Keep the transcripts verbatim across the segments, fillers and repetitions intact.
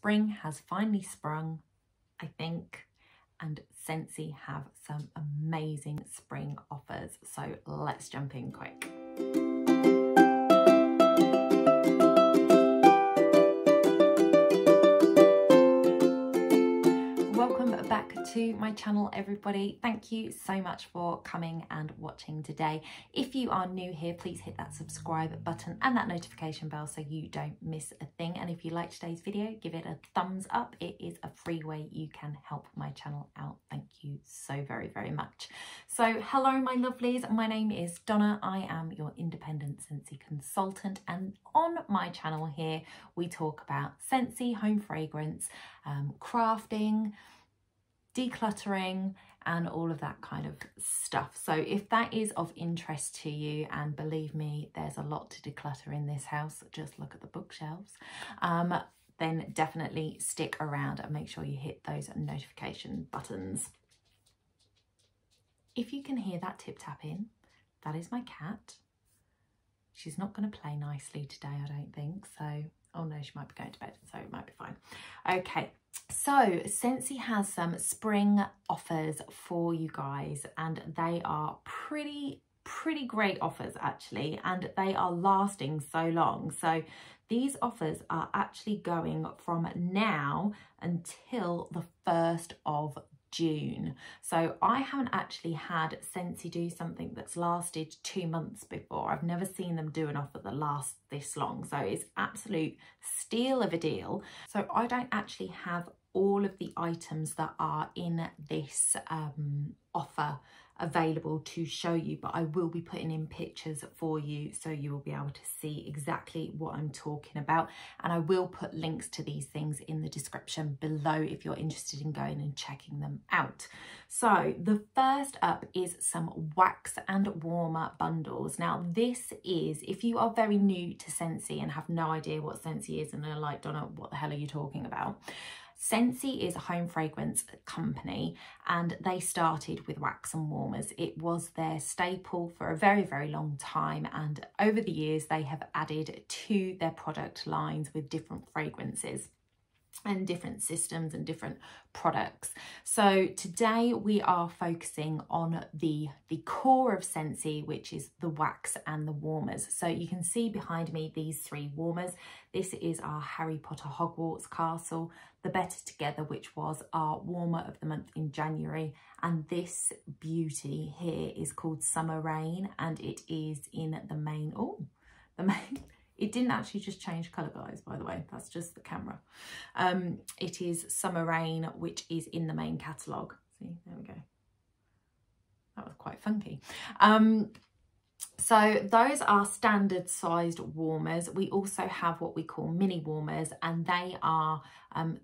Spring has finally sprung, I think, and Scentsy have some amazing spring offers. So let's jump in quick. To my channel, everybody. Thank you so much for coming and watching today. If you are new here, please hit that subscribe button and that notification bell so you don't miss a thing. And if you like today's video, give it a thumbs up. It is a free way you can help my channel out. Thank you so very, very much. So hello, my lovelies. My name is Donna. I am your independent Scentsy consultant. And on my channel here, we talk about Scentsy, home fragrance, um, crafting, decluttering and all of that kind of stuff. So if that is of interest to you, and believe me, there's a lot to declutter in this house, just look at the bookshelves, um, then definitely stick around and make sure you hit those notification buttons. If you can hear that tip tap in, that is my cat. She's not going to play nicely today, I don't think. So, oh no, she might be going to bed, so it might be fine. Okay. So Scentsy has some spring offers for you guys, and they are pretty, pretty great offers actually, and they are lasting so long. So these offers are actually going from now until the first of June. So I haven't actually had Scentsy do something that's lasted two months before. I've never seen them do an offer that lasts this long. So it's absolute steal of a deal. So I don't actually have all of the items that are in this um, offer available to show you, but I will be putting in pictures for you so you will be able to see exactly what I'm talking about, and I will put links to these things in the description below if you're interested in going and checking them out. So the first up is some wax and warmer bundles. Now this is, if you are very new to Scentsy and have no idea what Scentsy is and are like, Donna, what the hell are you talking about? Scentsy is a home fragrance company, and they started with wax and warmers. It was their staple for a very, very long time, and over the years they have added to their product lines with different fragrances and different systems and different products. So today we are focusing on the the core of Scentsy, which is the wax and the warmers. So you can see behind me these three warmers. This is our Harry Potter Hogwarts Castle, the Better Together, which was our warmer of the month in January, and this beauty here is called Summer Rain, and it is in the main, oh, the main, it didn't actually just change colour, guys, by the way. That's just the camera. Um, it is Summer Rain, which is in the main catalogue. See, there we go. That was quite funky. Um, so those are standard sized warmers. We also have what we call mini warmers, and they are um,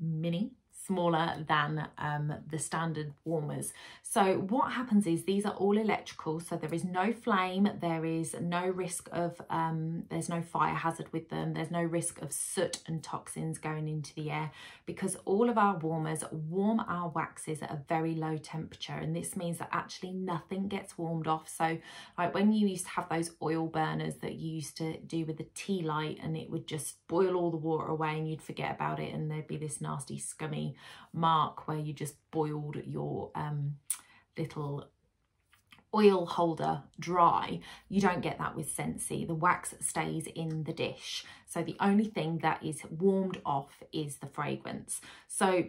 mini, smaller than um, the standard warmers. So what happens is these are all electrical, so there is no flame, there is no risk of, um, there's no fire hazard with them, there's no risk of soot and toxins going into the air, because all of our warmers warm our waxes at a very low temperature, and this means that actually nothing gets warmed off. So like when you used to have those oil burners that you used to do with the tea light, and it would just boil all the water away and you'd forget about it, and there'd be this nasty scummy mark where you just boiled your um little oil holder dry. You don't get that with Scentsy. The wax stays in the dish, so the only thing that is warmed off is the fragrance. So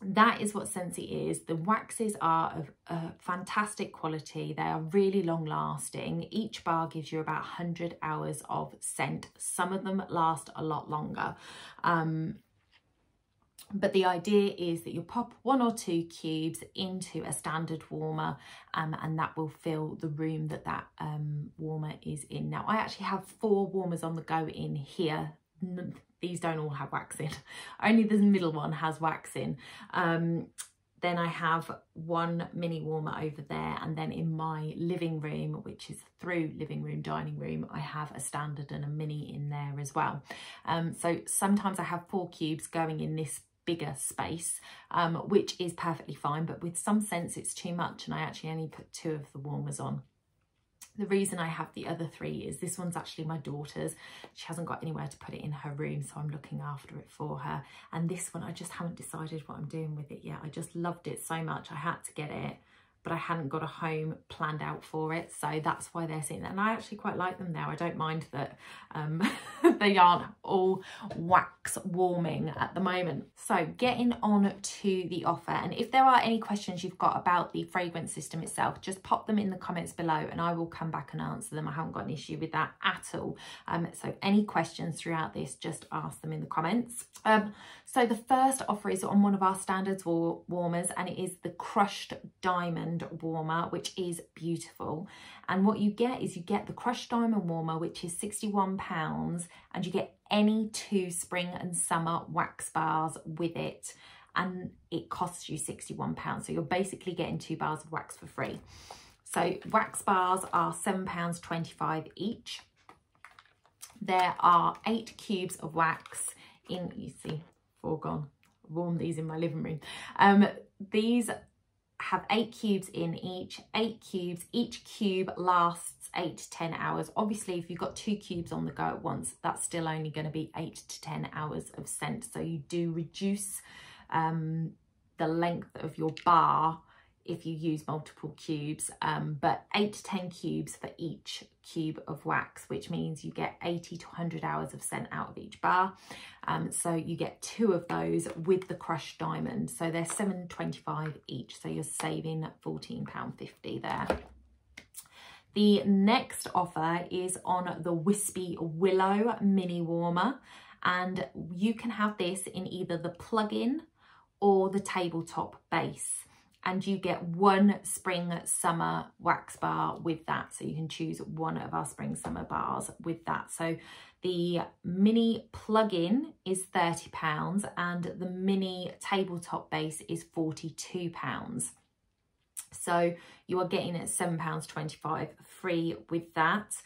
that is what Scentsy is. The waxes are of uh, fantastic quality. They are really long lasting. Each bar gives you about one hundred hours of scent. Some of them last a lot longer, um but the idea is that you pop one or two cubes into a standard warmer, um, and that will fill the room that that um, warmer is in. Now, I actually have four warmers on the go in here. These don't all have wax in. Only the middle one has wax in. Um, then I have one mini warmer over there, and then in my living room, which is through living room, dining room, I have a standard and a mini in there as well. Um, so sometimes I have four cubes going in this bigger space, um, which is perfectly fine, but with some scents it's too much, and I actually only put two of the warmers on. The reason I have the other three is this one's actually my daughter's. She hasn't got anywhere to put it in her room, so I'm looking after it for her. And this one, I just haven't decided what I'm doing with it yet. I just loved it so much. I had to get it, but I hadn't got a home planned out for it. So that's why they're sitting there. And I actually quite like them now. I don't mind that um, they aren't all wax warming at the moment. So getting on to the offer. And if there are any questions you've got about the fragrance system itself, just pop them in the comments below and I will come back and answer them. I haven't got an issue with that at all. Um, so any questions throughout this, just ask them in the comments. Um, so the first offer is on one of our standards war warmers, and it is the Crushed Diamond warmer, which is beautiful. And what you get is you get the Crushed Diamond warmer, which is sixty-one pounds, and you get any two spring and summer wax bars with it, and it costs you sixty-one pounds, so you're basically getting two bars of wax for free. So wax bars are seven pounds twenty-five each. There are eight cubes of wax in, you see, foregone, warm these in my living room. Um, these have eight cubes in each, eight cubes. Each cube lasts eight to ten hours. Obviously, if you've got two cubes on the go at once, that's still only going to be eight to ten hours of scent. So you do reduce um, the length of your bar if you use multiple cubes, um, but eight to ten cubes for each cube of wax, which means you get eighty to one hundred hours of scent out of each bar. Um, so you get two of those with the Crushed Diamond. So they're seven pounds twenty-five each. So you're saving fourteen pounds fifty there. The next offer is on the Wispy Willow mini warmer, and you can have this in either the plug-in or the tabletop base. And you get one spring summer wax bar with that. So you can choose one of our spring summer bars with that. So the mini plug-in is thirty pounds and the mini tabletop base is forty-two pounds. So you are getting at seven pounds twenty-five free with that.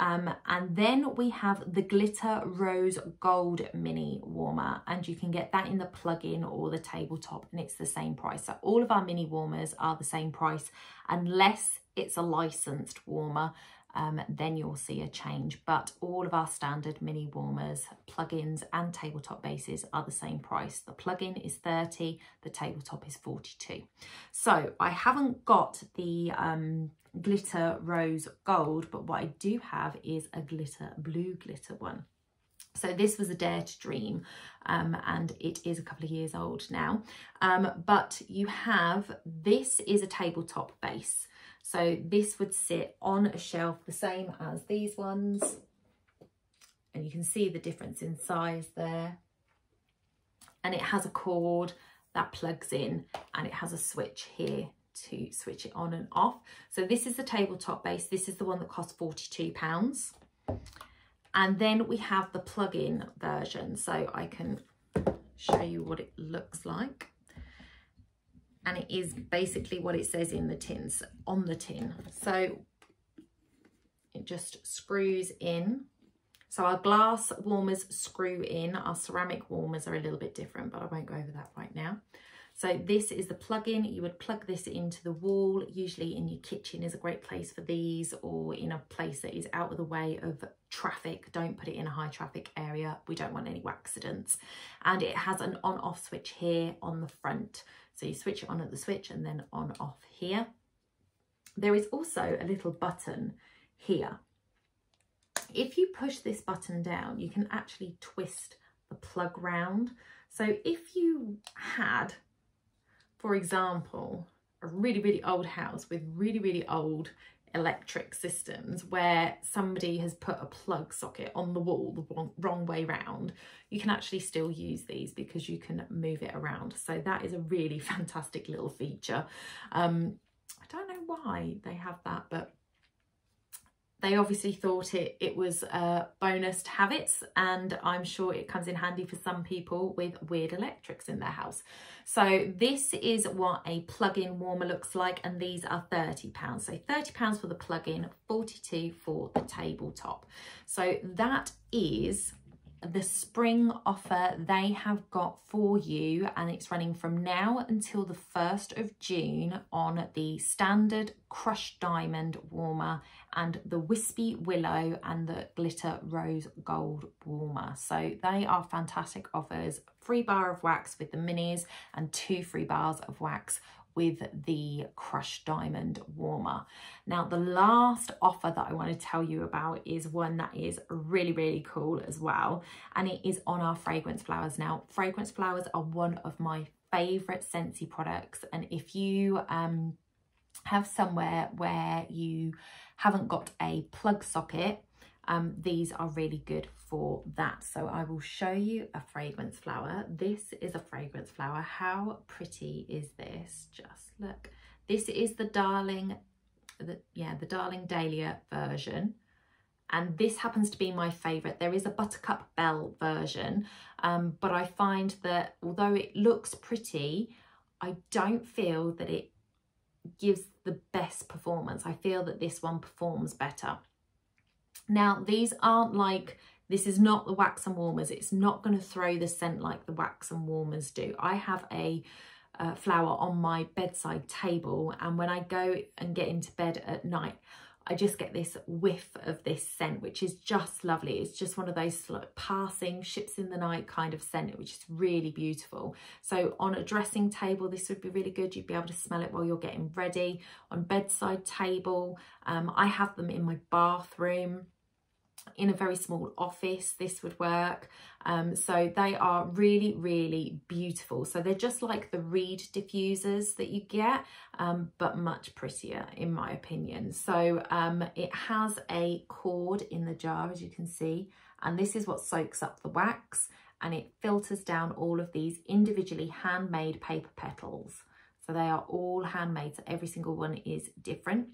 Um, and then we have the Glitter Rose Gold mini warmer, and you can get that in the plug-in or the tabletop, and it's the same price. So all of our mini warmers are the same price unless it's a licensed warmer, um, then you'll see a change. But all of our standard mini warmers, plug-ins and tabletop bases are the same price. The plug-in is thirty, the tabletop is forty-two. So I haven't got the um, Glitter Rose Gold, but what I do have is a glitter blue glitter one. So this was a Dare to Dream, um, and it is a couple of years old now, um, but you have, this is a tabletop base, so this would sit on a shelf the same as these ones, and you can see the difference in size there. And it has a cord that plugs in, and it has a switch here to switch it on and off. So this is the tabletop base. This is the one that costs forty-two pounds. And then we have the plug-in version. So I can show you what it looks like. And it is basically what it says in the tins, on the tin. So it just screws in. So our glass warmers screw in. Our ceramic warmers are a little bit different, but I won't go over that right now. So this is the plug-in. You would plug this into the wall. Usually in your kitchen is a great place for these, or in a place that is out of the way of traffic. Don't put it in a high traffic area. We don't want any accidents. And it has an on-off switch here on the front. So you switch it on at the switch and then on-off here. There is also a little button here. If you push this button down, you can actually twist the plug round. So if you had, for example, a really, really old house with really, really old electric systems where somebody has put a plug socket on the wall the wrong way round, you can actually still use these because you can move it around. So that is a really fantastic little feature. Um, I don't know why they have that, but they obviously thought it, it was a bonus to have it, and I'm sure it comes in handy for some people with weird electrics in their house. So this is what a plug-in warmer looks like, and these are thirty pounds. So thirty pounds for the plug-in, forty-two pounds for the tabletop. So that is the spring offer they have got for you, and it's running from now until the first of June on the standard Crushed Diamond warmer and the Wispy Willow and the Glitter Rose Gold warmer. So they are fantastic offers. Free bar of wax with the minis and two free bars of wax with the Crushed Diamond warmer. Now, the last offer that I want to tell you about is one that is really, really cool as well. And it is on our Fragrance Flowers. Now, Fragrance Flowers are one of my favorite Scentsy products. And if you um, have somewhere where you haven't got a plug socket, Um, these are really good for that. So I will show you a fragrance flower. This is a fragrance flower. How pretty is this? Just look. This is the Darling, the, yeah, the Darling Dahlia version. And this happens to be my favourite. There is a Buttercup Bell version, um, but I find that although it looks pretty, I don't feel that it gives the best performance. I feel that this one performs better. Now, these aren't like, this is not the wax and warmers. It's not going to throw the scent like the wax and warmers do. I have a uh, flower on my bedside table, and when I go and get into bed at night, I just get this whiff of this scent, which is just lovely. It's just one of those like passing ships in the night kind of scent, which is really beautiful. So on a dressing table, this would be really good. You'd be able to smell it while you're getting ready. On bedside table, um, I have them in my bathroom. In a very small office, this would work. Um, so they are really, really beautiful. So they're just like the reed diffusers that you get, um, but much prettier in my opinion. So um, it has a cord in the jar, as you can see, and this is what soaks up the wax, and it filters down all of these individually handmade paper petals. So they are all handmade, so every single one is different.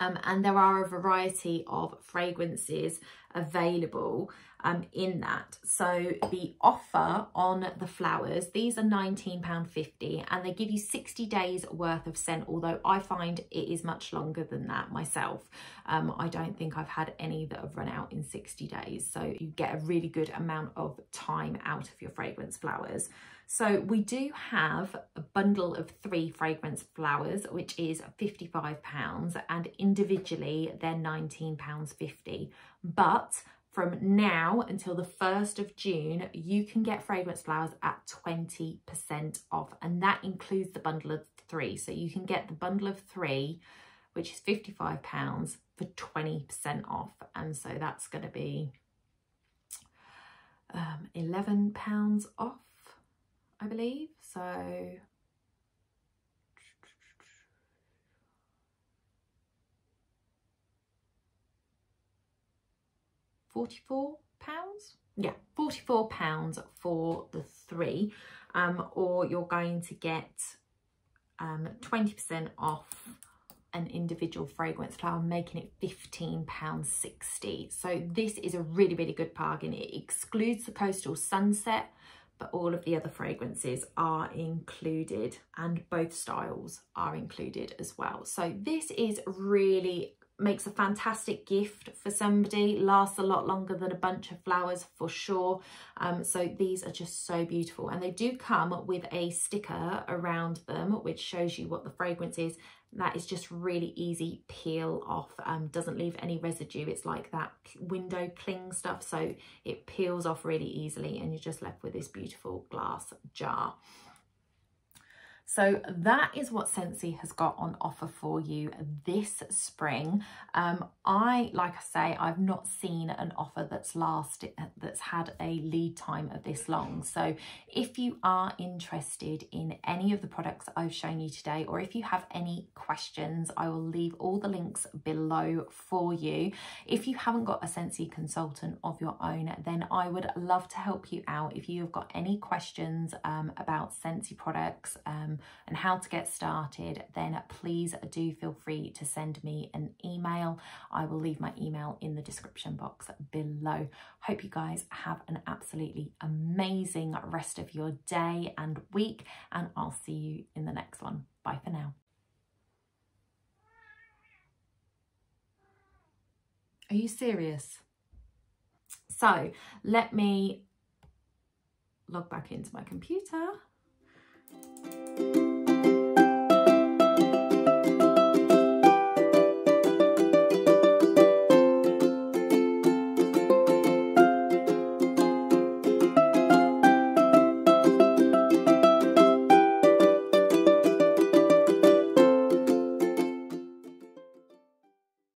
Um, and there are a variety of fragrances available um, in that. So the offer on the flowers, these are nineteen pounds fifty, and they give you sixty days worth of scent, although I find it is much longer than that myself. Um, I don't think I've had any that have run out in sixty days. So you get a really good amount of time out of your fragrance flowers. So we do have a bundle of three fragrance flowers, which is fifty-five pounds, and individually they're nineteen pounds fifty. But from now until the first of June, you can get fragrance flowers at twenty percent off, and that includes the bundle of three. So you can get the bundle of three, which is fifty-five pounds, for twenty percent off. And so that's going to be um, eleven pounds off, I believe. So forty-four pounds? Yeah, forty-four pounds for the three, um, or you're going to get um, twenty percent off an individual fragrance flower, making it fifteen pounds sixty. So this is a really, really good bargain. It excludes the Coastal Sunset, but all of the other fragrances are included, and both styles are included as well. So this is really, makes a fantastic gift for somebody, lasts a lot longer than a bunch of flowers for sure. Um, so these are just so beautiful, and they do come with a sticker around them which shows you what the fragrance is. That is just really easy peel off, um, doesn't leave any residue. It's like that window cling stuff, so it peels off really easily, and you're just left with this beautiful glass jar. So that is what Scentsy has got on offer for you this spring. Um, I, like I say, I've not seen an offer that's lasted, that's had a lead time of this long. So if you are interested in any of the products I've shown you today, or if you have any questions, I will leave all the links below for you. If you haven't got a Scentsy consultant of your own, then I would love to help you out. If you've got any questions um, about Scentsy products, um, and how to get started, then please do feel free to send me an email. I will leave my email in the description box below. Hope you guys have an absolutely amazing rest of your day and week, and I'll see you in the next one. Bye for now. Are you serious? So let me log back into my computer.